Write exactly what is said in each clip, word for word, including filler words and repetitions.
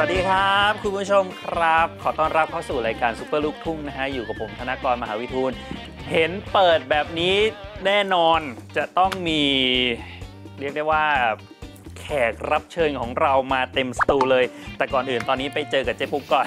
สวัสดีครับคุณผู้ชมครับขอต้อนรับเข้าสู่รายการซุปเปอร์ลูกทุ่งนะฮะอยู่กับผมธนกรมหาวิทูลเห็นเปิดแบบนี้แน่นอนจะต้องมีเรียกได้ว่าแขกรับเชิญของเรามาเต็มสตูเลยแต่ก่อนอื่นตอนนี้ไปเจอกับเจ๊ปุ๊กก่อน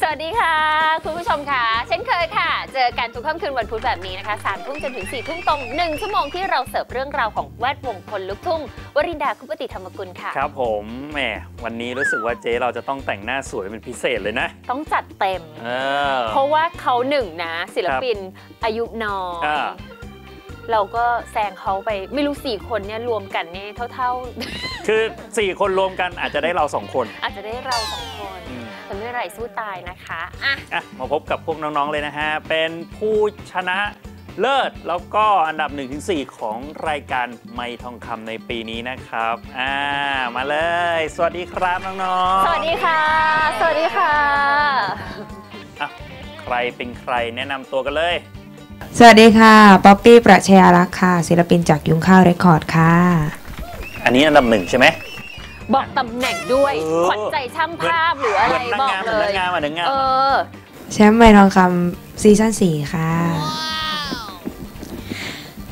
สวัสดีค่ะคุณผู้ชมค่ะเช่นเคยค่ะเจอกันทุกค่ำคืนวันพุธแบบนี้นะคะสามทุ่มจนถึงสี่ทุ่มตรงหนึ่งชั่วโมงที่เราเสิร์ฟเรื่องราวของแวดวงคนลุกทุ่งวรินดาคุปติธรรมกุลค่ะครับผมแหมวันนี้รู้สึกว่าเจ๊เราจะต้องแต่งหน้าสวยเป็นพิเศษเลยนะต้องจัดเต็ม เ, เพราะว่าเขาหนึ่งนะศิลปินอายุน้อยเราก็แซงเขาไปไม่รู้สี่คนเนี่ยรวมกันนี่เท่าๆคือสี่คนรวมกันอาจจะได้เราสองคนอาจจะได้เราสองคนแต่ไม่ไรสู้ตายนะคะอ่ะอะมาพบกับพวกน้องๆเลยนะฮะเป็นผู้ชนะเลิศแล้วก็อันดับ หนึ่งถึงสี่ ของรายการไมค์ทองคำในปีนี้นะครับอ่ามาเลยสวัสดีครับน้องๆสวัสดีค่ะสวัสดีค่ะอ่ะใครเป็นใครแนะนำตัวกันเลยสวัสดีค่ะป๊อปปี้ประชยารักษ์ค่ะศิลปินจากยุงข้าวเรคคอร์ดค่ะอันนี้อันดับหนึ่งใช่ไหมบอกตำแหน่งด้วยขวัญใจช่างภาพหรืออะไรบอกเลยเออแชมป์ไมค์ทองคำซีซั่นสี่ค่ะ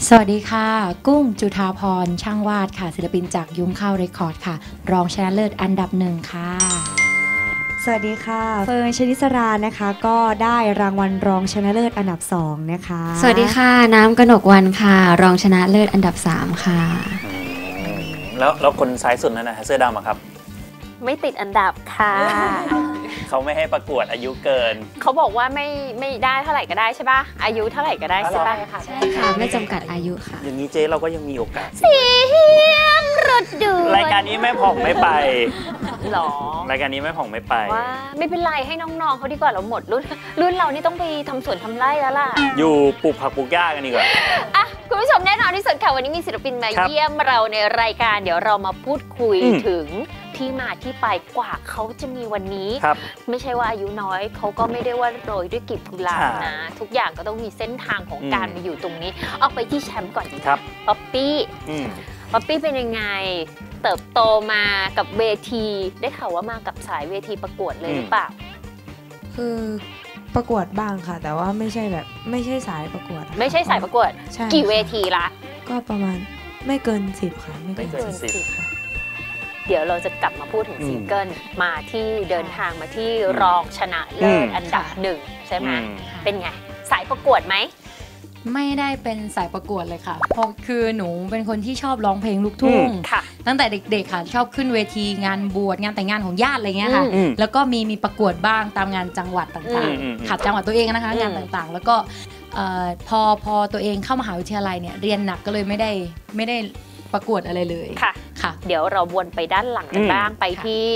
สวัสดีค่ะกุ้งจุฑาพรช่างวาดค่ะศิลปินจากยุงข้าวเรคคอร์ดค่ะรองชนะเลิศอันดับหนึ่งค่ะสวัสดีค่ะเฟิร์นชนิสรานะคะก็ได้รางวัลรองชนะเลิศอันดับสองนะคะสวัสดีค่ะน้ำกนกวรรณค่ะรองชนะเลิศอันดับสามค่ะแล้วแล้วคนซ้ายสุดนั่นนะเสื้อดำอะครับไม่ติดอันดับค่ะ เขาไม่ให้ประกวดอายุเกินเขาบอกว่าไม่ไม่ได้เท่าไหร่ก็ได้ใช่ป่ะอายุเท่าไหร่ก็ได้ใช่ป่ะใช่ค่ะไม่จำกัดอายุค่ะอย่างนี้เจ๊เราก็ยังมีโอกาสเสียงรถดูรายการนี้ไม่ผ่องไม่ไปหรอรายการนี้ไม่ผ่องไม่ไปว่าไม่เป็นไรให้น้องๆเขาดีกว่าเราหมดรุ่นรุ่นเรานี่ต้องไปทำสวนทำไร่แล้วล่ะอยู่ปลูกผักปลูกหญ้ากันดีกว่าอ่ะคุณผู้ชมแน่นอนที่สุดค่ะวันนี้มีศิลปินมาเยี่ยมเราในรายการเดี๋ยวเรามาพูดคุยถึงที่มาที่ไปกว่าเขาจะมีวันนี้ไม่ใช่ว่าอายุน้อยเขาก็ไม่ได้ว่าโรยด้วยกลีบกุหลาบนะทุกอย่างก็ต้องมีเส้นทางของการมาอยู่ตรงนี้เอาไปที่แชมป์ก่อนครับป๊อปปี้ป๊อปปี้เป็นยังไงเติบโตมากับเวทีได้ข่าวว่ามากับสายเวทีประกวดเลยหรือเปล่าคือประกวดบ้างค่ะแต่ว่าไม่ใช่แบบไม่ใช่สายประกวดไม่ใช่สายประกวดกี่เวทีละก็ประมาณไม่เกินสิบค่ะไม่เกินสิบค่ะเดี๋ยวเราจะกลับมาพูดถึงซิงเกิลมาที่เดินทางมาที่รองชนะเลิศอันดับหนึ่งใช่ไหมเป็นไงสายประกวดไหมไม่ได้เป็นสายประกวดเลยค่ะเพราะคือหนูเป็นคนที่ชอบร้องเพลงลูกทุ่งตั้งแต่เด็กๆค่ะชอบขึ้นเวทีงานบวชงานแต่งงานของญาติอะไรเงี้ยค่ะแล้วก็มีมีประกวดบ้างตามงานจังหวัดต่างๆขัดจังหวัดตัวเองนะคะงานต่างๆแล้วก็พอพอตัวเองเข้ามหาวิทยาลัยเนี่ยเรียนหนักก็เลยไม่ได้ไม่ได้ประกวดอะไรเลยค่ะค่ะเดี๋ยวเราวนไปด้านหลังกันบ้างไปที่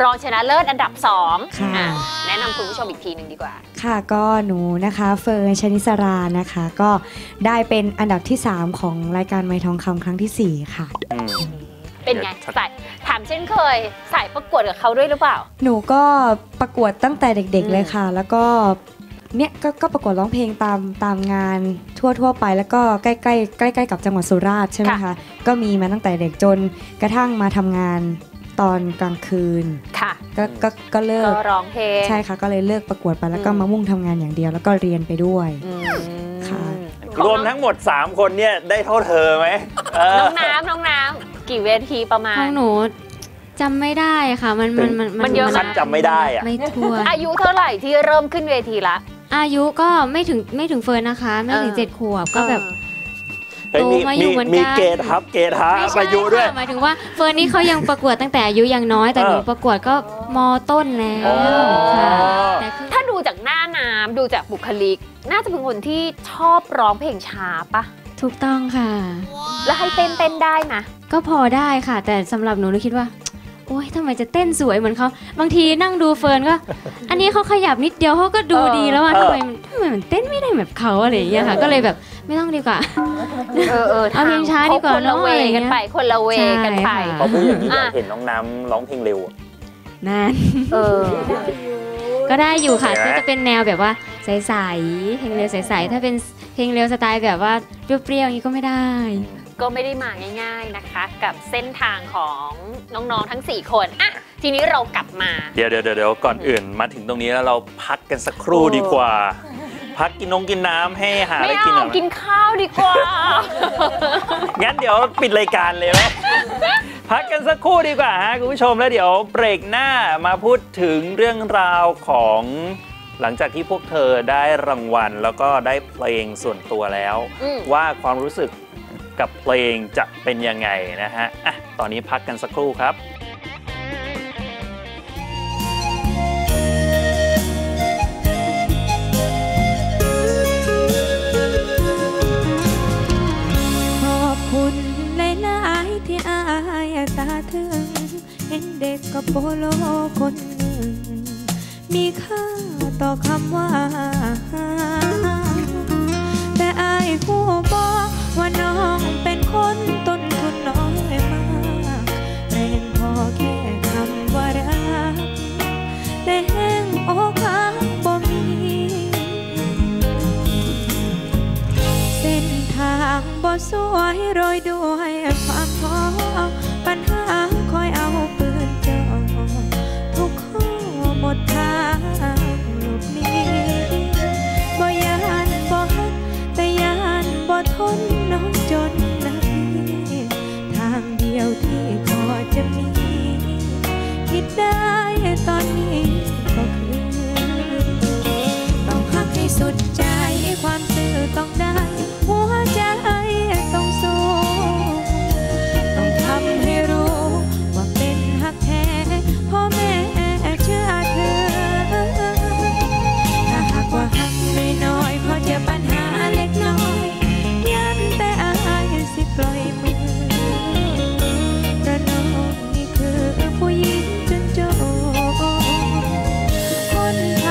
รองชนะเลิศอันดับสองค่ะแนะนำคุณผู้ชมอีกทีหนึ่งดีกว่าค่ะก็หนูนะคะเฟิร์นชนิสรานะคะก็ได้เป็นอันดับที่สามของรายการไมค์ทองคำครั้งที่สี่ค่ะเป็นไงสายถามเช่นเคยสายประกวดกับเขาด้วยหรือเปล่าหนูก็ประกวดตั้งแต่เด็กๆเลยค่ะแล้วก็เนี่ยก็ประกวดร้องเพลงตามตามงานทั่วๆไปแล้วก็ใกล้ๆใกล้ๆกับจังหวัดสุราษฎร์ใช่ไหมคะก็มีมาตั้งแต่เด็กจนกระทั่งมาทำงานตอนกลางคืนค่ะก็ก็เลิกก็ร้องเพลงใช่ค่ะก็เลยเลิกประกวดไปแล้วก็มามุ่งทำงานอย่างเดียวแล้วก็เรียนไปด้วยค่ะรวมทั้งหมดสามคนเนี่ยได้เท่าเธอไหมน้องน้ำน้องน้ำกี่เวทีประมาณของหนูจำไม่ได้ค่ะมันมันมันเยอะมากจำไม่ได้อะไม่ทัวร์อายุเท่าไหร่ที่เริ่มขึ้นเวทีละอายุก็ไม่ถึงไม่ถึงเฟิร์นนะคะไม่ถึงเจ็ดขวบก็แบบโตมาอยู่เหมือนกันมีเกตครับเกตฮะอายุด้วยหมายถึงว่าเฟิร์นนี่เขายังประกวดตั้งแต่อายุยังน้อยแต่หนูประกวดก็ม.ต้นแล้วค่ะถ้าดูจากหน้าน้ำดูจากบุคลิกน่าจะเป็นคนที่ชอบร้องเพลงช้าปะถูกต้องค่ะแล้วให้เต้นเต้นได้นะก็พอได้ค่ะแต่สำหรับหนูหนูคิดว่าโอ๊ยทำไมจะเต้นสวยเหมือนเขาบางทีนั่งดูเฟิร์นก็อันนี้เขาขยับนิดเดียวเขาก็ดูดีแล้วว่าทำไมทำไมมันเต้นไม่ได้แบบเขาอะไรอย่างเงี้ยค่ะก็เลยแบบไม่ต้องดีกว่าเออเออเอาเพลงช้าดีกว่าคนละเวกันไปคนละเวกันไปเขาพูดอย่างนี้เห็นน้องน้ำร้องเพลงเร็วนั่นเออก็ได้อยู่ค่ะก็จะเป็นแนวแบบว่าใสๆเพลงเร็วใสๆถ้าเป็นเพลงเร็วสไตล์แบบว่าเปรี้ยวๆอย่างนี้ก็ไม่ได้ก็ไม่ได้มาง่ายๆนะคะกับเส้นทางของน้องๆทั้งสี่คนอ่ะ ทีนี้เรากลับมาเดี๋ยวเดี๋ยวเดี๋ยวก่อนอื่นมาถึงตรงนี้แล้วเราพักกันสักครู่ดีกว่าพักกินนมกินน้ำให้หาอะไรกินหน่อยไม่เอากินข้าวดีกว่างั้นเดี๋ยวปิดรายการเลยไหมพักกันสักครู่ดีกว่าฮะคุณผู้ชมแล้วเดี๋ยวเบรกหน้ามาพูดถึงเรื่องราวของหลังจากที่พวกเธอได้รางวัลแล้วก็ได้เพลงส่วนตัวแล้วว่าความรู้สึกกับเพลงจะเป็นยังไงนะฮะอ่ะตอนนี้พักกันสักครู่ครับตาถึงเห็นเด็กกับโปโลคนหนึ่งมีค่าต่อคำว่าแต่อายผู้บอกว่าน้องเป็นคนต้นทุนน้อยมากแรงพอแค่คำว่ารักแต่แห้งโอกาสบ่มีเส้นทางบ่สวยโรยด้วยความท้อปัญหาคอยเอาปืนจ่อทุกข้อหมดทางหลบหนีบ่ยานบ่ฮักแต่ยานบ่ทนน้องจนนาทีทางเดียวที่พอจะมีคิดได้ตอนนี้ก็คือต้องฮักให้สุดใจความซื่อต้องได้หัวใจต้องสู้ให้รู้ว่าเป็นฮักแท้พ่อแม่เชื่อเธอถ้าหากว่าฮักน้อยๆพอเจอปัญหาเล็กน้อยยันแต่อายสิปล่อยมือประนอมนี่คือผู้หญิงจนโจคนธ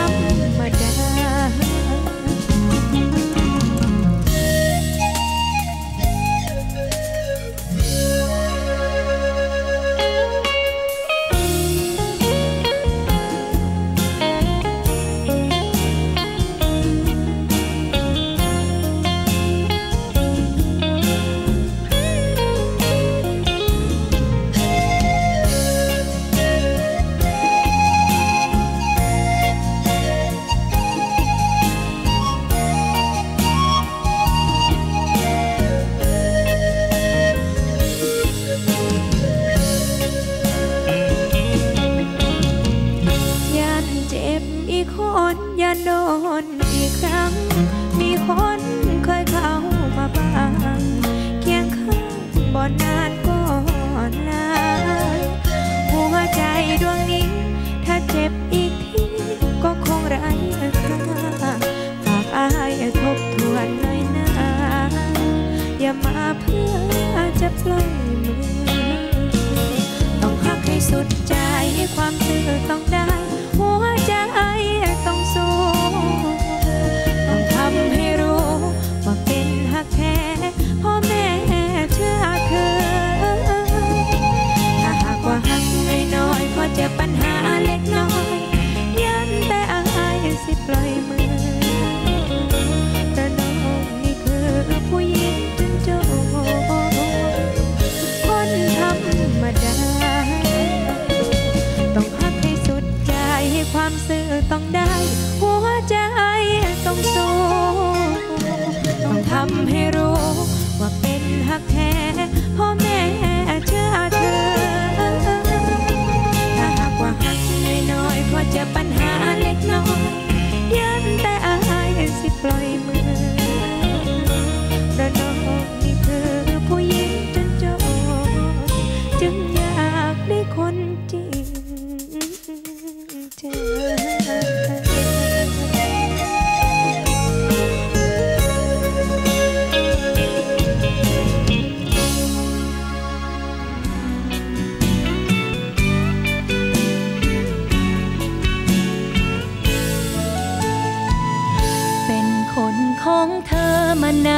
รรมดา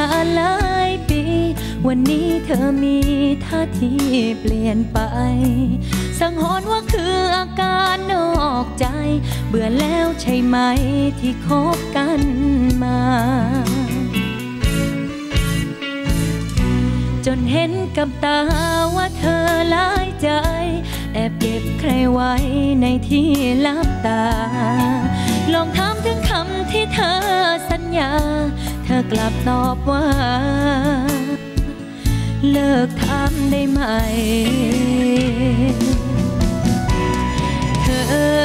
เปลี่ยนไปสังหรณ์ว่าคืออาการนอกใจเบื่อแล้วใช่ไหมที่คบกันมาจนเห็นกับตาว่าเธอหลายใจ แอบเก็บใครไว้ในที่ลับตาลองถามถึงคำที่เธอสัญญาเธอกลับตอบว่าเลิกถามได้ไหมเธอ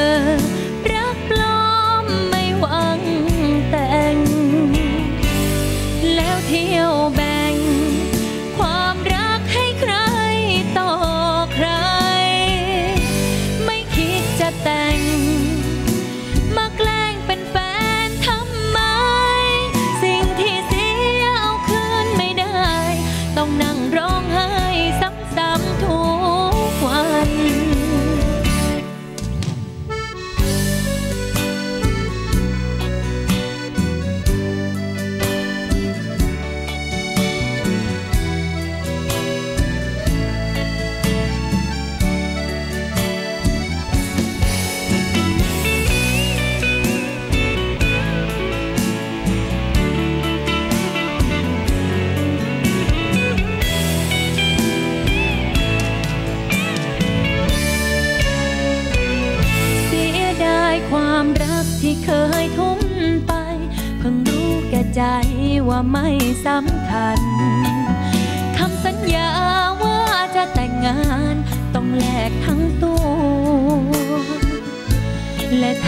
รักปลอมไม่หวังแต่งแล้วเที่ยวแบ่งความรักให้ใครต่อใครไม่คิดจะแต่งมาแกล้งเป็นแฟนทำไมสิ่งที่เสียเอาคืนไม่ได้ต้องนั่งร้องไห้ซ้ำๆทุกวันความรักที่เคยทุ่มไปเพิ่งรู้แก่ใจว่าไม่สำคัญคำสัญญาว่าจะแต่งงานต้องแลกทั้งตัวและ